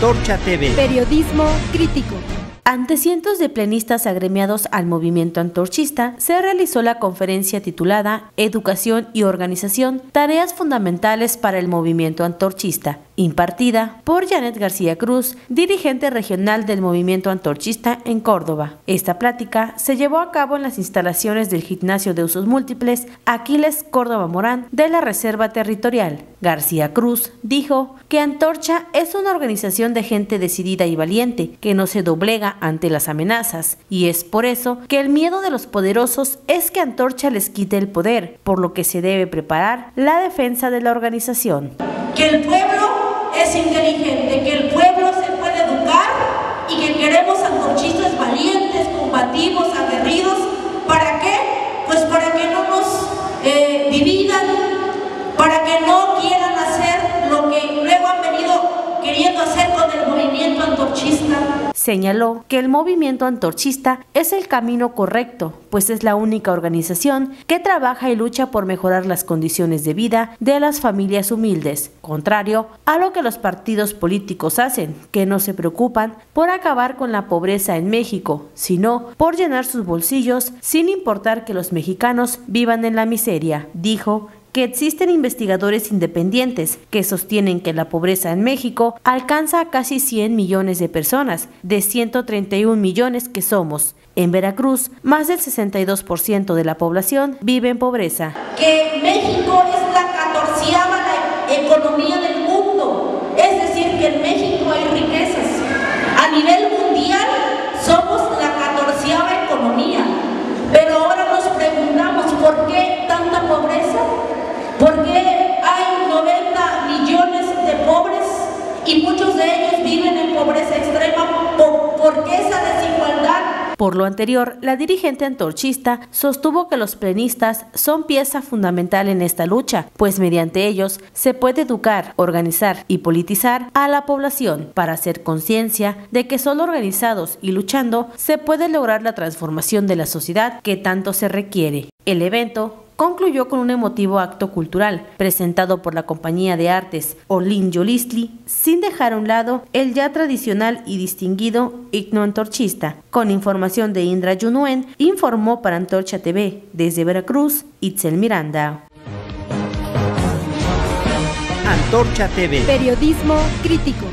Antorcha TV. Periodismo crítico. Ante cientos de plenistas agremiados al movimiento antorchista, se realizó la conferencia titulada Educación y Organización, Tareas Fundamentales para el Movimiento Antorchista, impartida por Janeth García Cruz, dirigente regional del Movimiento Antorchista en Córdoba. Esta plática se llevó a cabo en las instalaciones del Gimnasio de Usos Múltiples Aquiles Córdoba Morán de la Reserva Territorial. García Cruz dijo que Antorcha es una organización de gente decidida y valiente que no se doblega ante las amenazas, y es por eso que el miedo de los poderosos es que Antorcha les quite el poder, por lo que se debe preparar la defensa de la organización. Que el pueblo es inteligente, que el pueblo se puede educar y que queremos antorchistas valientes, combativos, aguerridos. ¿Para qué? Pues para que no nos dividan, para que no quieran hacer lo que luego han venido queriendo hacer con el movimiento antorchista. Señaló que el movimiento antorchista es el camino correcto, pues es la única organización que trabaja y lucha por mejorar las condiciones de vida de las familias humildes, contrario a lo que los partidos políticos hacen, que no se preocupan por acabar con la pobreza en México, sino por llenar sus bolsillos sin importar que los mexicanos vivan en la miseria. Dijo que existen investigadores independientes que sostienen que la pobreza en México alcanza a casi 100 millones de personas, de 131 millones que somos. En Veracruz, más del 62% de la población vive en pobreza. Que México es la 14ª economía del mundo, es decir, que en México hay riquezas. A nivel mundial somos la 14ª economía, pero ahora nos preguntamos ¿por qué tanta pobreza? ¿Por qué hay 90 millones de pobres y muchos de ellos viven en pobreza extrema? ¿Por qué esa desigualdad? Por lo anterior, la dirigente antorchista sostuvo que los plenistas son pieza fundamental en esta lucha, pues mediante ellos se puede educar, organizar y politizar a la población para hacer conciencia de que solo organizados y luchando se puede lograr la transformación de la sociedad que tanto se requiere. El evento concluyó con un emotivo acto cultural presentado por la compañía de artes Olin Yolistli, sin dejar a un lado el ya tradicional y distinguido himno antorchista. Con información de Indra Yunuen, informó para Antorcha TV desde Veracruz, Itzel Miranda. Antorcha TV. Periodismo crítico.